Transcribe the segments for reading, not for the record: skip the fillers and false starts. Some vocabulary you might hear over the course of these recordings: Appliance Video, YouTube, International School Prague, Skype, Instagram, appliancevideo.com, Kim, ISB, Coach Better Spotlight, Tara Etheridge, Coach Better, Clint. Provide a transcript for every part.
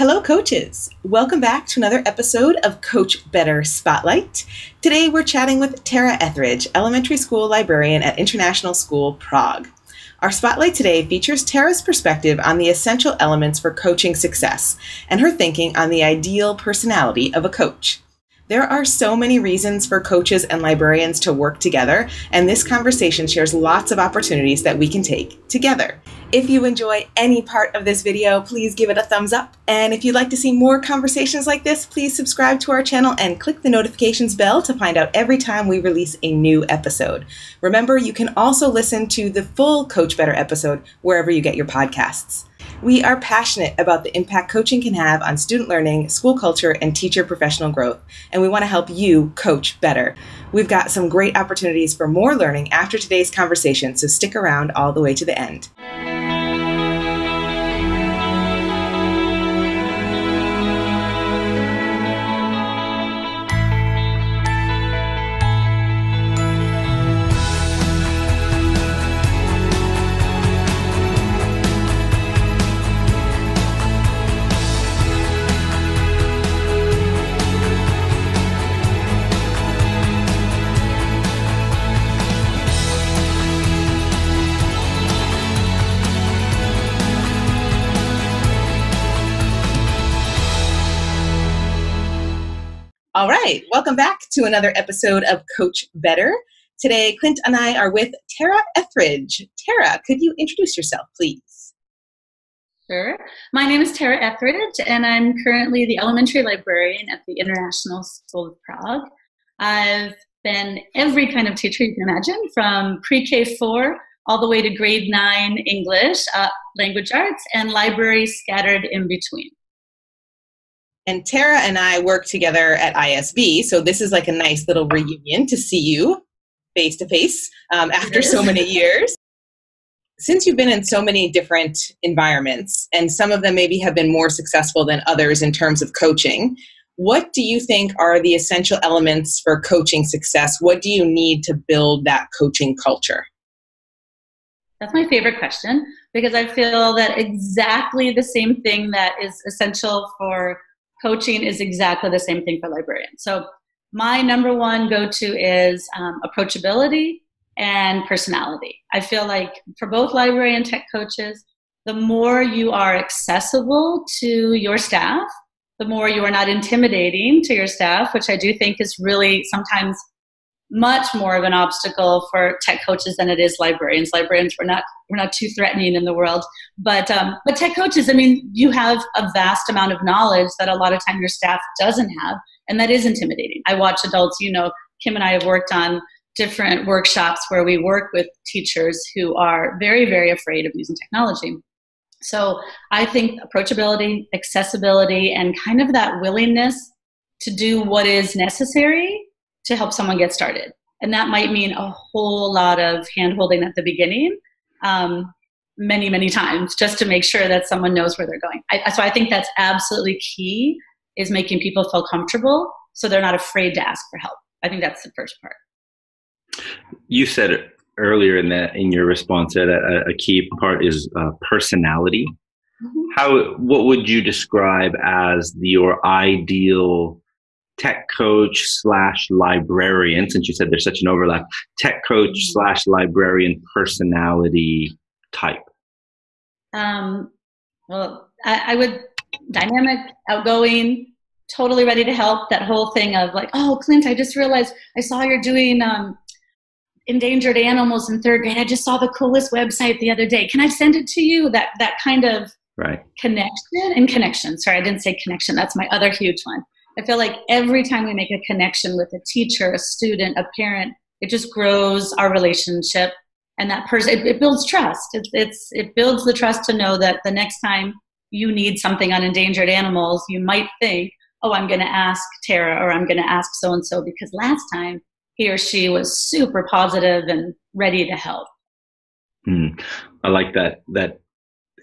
Hello, coaches. Welcome back to another episode of Coach Better Spotlight. Today, we're chatting with Tara Etheridge, elementary school librarian at International School Prague. Our spotlight today features Tara's perspective on the essential elements for coaching success and her thinking on the ideal personality of a coach. There are so many reasons for coaches and librarians to work together, and this conversation shares lots of opportunities that we can take together. If you enjoy any part of this video, please give it a thumbs up. And if you'd like to see more conversations like this, please subscribe to our channel and click the notifications bell to find out every time we release a new episode. Remember, you can also listen to the full Coach Better episode wherever you get your podcasts. We are passionate about the impact coaching can have on student learning, school culture, and teacher professional growth, and we want to help you coach better. We've got some great opportunities for more learning after today's conversation, so stick around all the way to the end. All right, welcome back to another episode of Coach Better. Today, Clint and I are with Tara Etheridge. Tara, could you introduce yourself, please? Sure. My name is Tara Etheridge, and I'm currently the elementary librarian at the International School of Prague. I've been every kind of teacher you can imagine, from pre-K4 all the way to grade 9 English, language arts, and library scattered in between. And Tara and I work together at ISB, so this is like a nice little reunion to see you face-to-face after so many years. Since you've been in so many different environments, and some of them maybe have been more successful than others in terms of coaching, what do you think are the essential elements for coaching success? What do you need to build that coaching culture? That's my favorite question, because I feel that exactly the same thing that is essential for coaching is exactly the same thing for librarians. So my number one go-to is approachability and personality. I feel like for both library and tech coaches, the more you are accessible to your staff, the more you are not intimidating to your staff, which I do think is really sometimes much more of an obstacle for tech coaches than it is librarians. Librarians, we're not too threatening in the world, but tech coaches, I mean, you have a vast amount of knowledge that a lot of time your staff doesn't have, and that is intimidating. I watch adults, you know, Kim and I have worked on different workshops where we work with teachers who are very, very afraid of using technology. So I think approachability, accessibility, and kind of that willingness to do what is necessary to help someone get started. And that might mean a whole lot of hand-holding at the beginning, many, many times, just to make sure that someone knows where they're going. So I think that's absolutely key, is making people feel comfortable so they're not afraid to ask for help. I think that's the first part. You said it earlier in your response that a key part is personality. Mm-hmm. What would you describe as your ideal tech coach slash librarian, since you said there's such an overlap, tech coach slash librarian personality type? Well, I would, dynamic, outgoing, totally ready to help, that whole thing of like, oh, Clint, I just realized I saw you're doing endangered animals in third grade. I just saw the coolest website the other day. Can I send it to you? That kind of right. Connection. Sorry, I didn't say connection. That's my other huge one. I feel like every time we make a connection with a teacher, a student, a parent, it just grows our relationship, and that person, it builds trust. It builds the trust to know that the next time you need something on endangered animals, you might think, oh, I'm going to ask Tara, or I'm going to ask so-and-so, because last time he or she was super positive and ready to help. I like that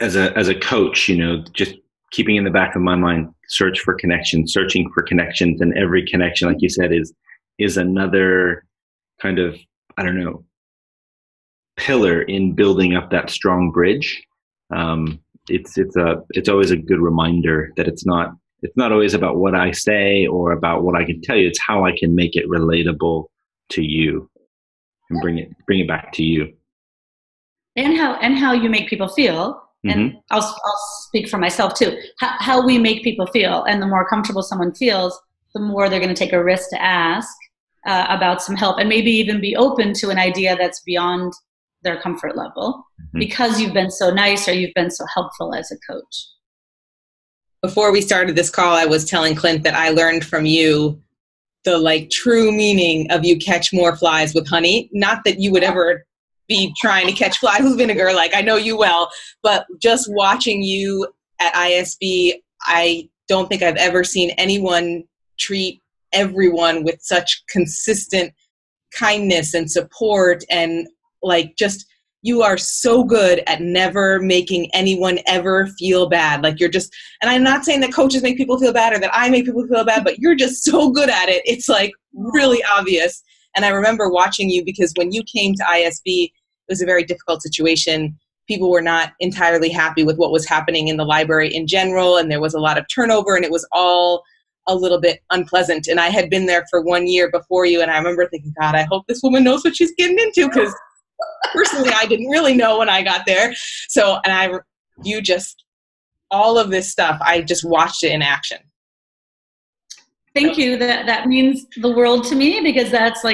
as a coach, you know, just keeping in the back of my mind, searching for connections, and every connection, like you said, is another kind of, I don't know, pillar in building up that strong bridge. it's always a good reminder that it's not always about what I say or about what I can tell you. It's how I can make it relatable to you and bring it back to you. And how you make people feel. And I'll speak for myself too. How we make people feel, and the more comfortable someone feels, the more they're going to take a risk to ask about some help, and maybe even be open to an idea that's beyond their comfort level because you've been so nice or you've been so helpful as a coach. Before we started this call, I was telling Clint that I learned from you the true meaning of you catch more flies with honey. Not that you would ever be trying to catch flies with vinegar, I know you well, but just watching you at ISB, I don't think I've ever seen anyone treat everyone with such consistent kindness and support, and you are so good at never making anyone ever feel bad. You're just, and I'm not saying that coaches make people feel bad or that I make people feel bad, but you're just so good at it. It's really obvious. And I remember watching you, because when you came to ISB, it was a very difficult situation. People were not entirely happy with what was happening in the library in general, and there was a lot of turnover, and it was all a little bit unpleasant. And I had been there for 1 year before you, and I remember thinking, God, I hope this woman knows what she's getting into, because personally, I didn't really know when I got there. So, and you just, all of this stuff, I just watched it in action. Thank you. That means the world to me, because that's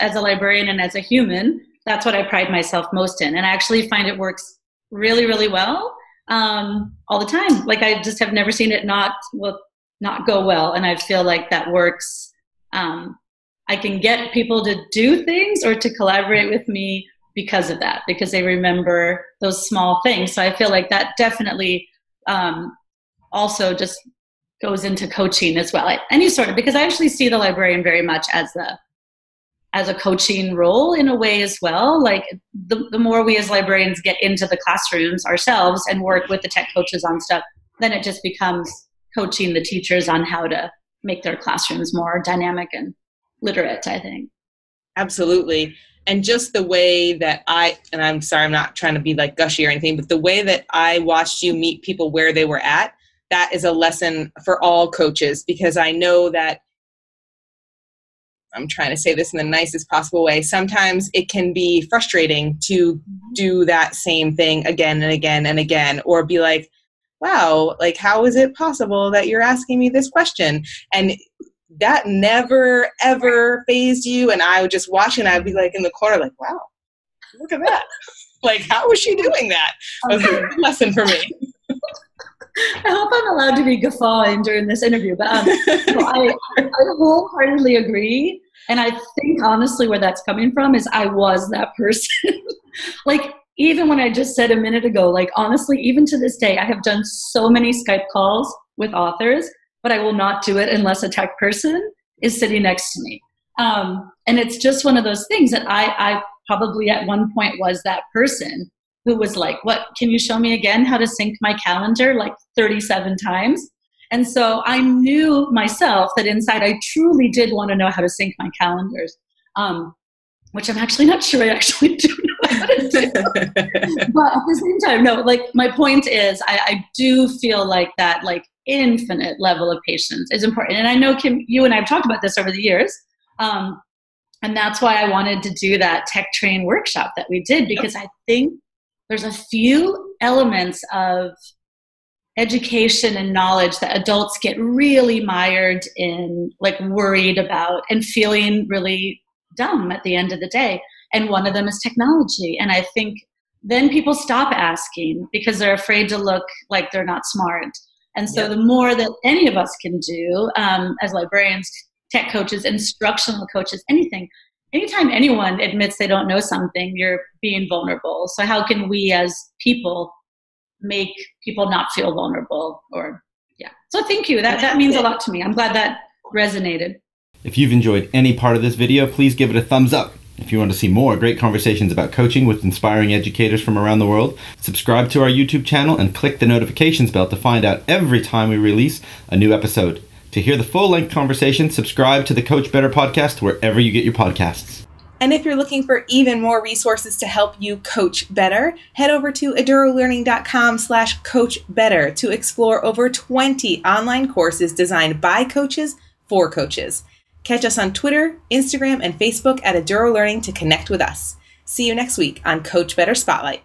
as a librarian and as a human, that's what I pride myself most in. And I actually find it works really, really well all the time. I just have never seen it not go well. And I feel like that works. I can get people to do things or to collaborate with me because of that, because they remember those small things. So I feel like that definitely also just goes into coaching as well. Any sort of, because I actually see the librarian very much as a coaching role in a way as well. The more we as librarians get into the classrooms ourselves and work with the tech coaches on stuff, then it just becomes coaching the teachers on how to make their classrooms more dynamic and literate, I think. Absolutely. And just the way that I'm sorry, I'm not trying to be gushy or anything, but the way that I watched you meet people where they were at, that is a lesson for all coaches, because I know that, I'm trying to say this in the nicest possible way, sometimes it can be frustrating to do that same thing again and again and again, or be wow, how is it possible that you're asking me this question? And that never, ever phased you. And I would just watch, and I'd be in the corner, wow, look at that. How was she doing that? That was a good lesson for me. I hope I'm allowed to be guffawing during this interview, but I wholeheartedly agree. And I think honestly where that's coming from is I was that person. Even when I just said a minute ago, honestly, even to this day, I have done so many Skype calls with authors, but I will not do it unless a tech person is sitting next to me. And it's just one of those things that I probably at one point was that person who was what, can you show me again how to sync my calendar 37 times? And so I knew myself that inside I truly did want to know how to sync my calendars, which I'm actually not sure I actually do know how to do. But at the same time, no, my point is I do feel that infinite level of patience is important. And I know, Kim, you and I have talked about this over the years. And that's why I wanted to do that tech train workshop that we did, because I think there's a few elements of education and knowledge that adults get really mired in, worried about and feeling really dumb at the end of the day. And one of them is technology. And I think then people stop asking because they're afraid to look like they're not smart. And so the more that any of us can do as librarians, tech coaches, instructional coaches, anything, anytime anyone admits they don't know something, you're being vulnerable. So how can we as people make people not feel vulnerable? So thank you. That means a lot to me. I'm glad that resonated. If you've enjoyed any part of this video, please give it a thumbs up. If you want to see more great conversations about coaching with inspiring educators from around the world, subscribe to our YouTube channel and click the notifications bell to find out every time we release a new episode. To hear the full-length conversation, subscribe to the Coach Better podcast wherever you get your podcasts. And if you're looking for even more resources to help you coach better, head over to edurolearning.com/coachbetter to explore over 20 online courses designed by coaches for coaches. Catch us on Twitter, Instagram, and Facebook at Eduro Learning to connect with us. See you next week on Coach Better Spotlight.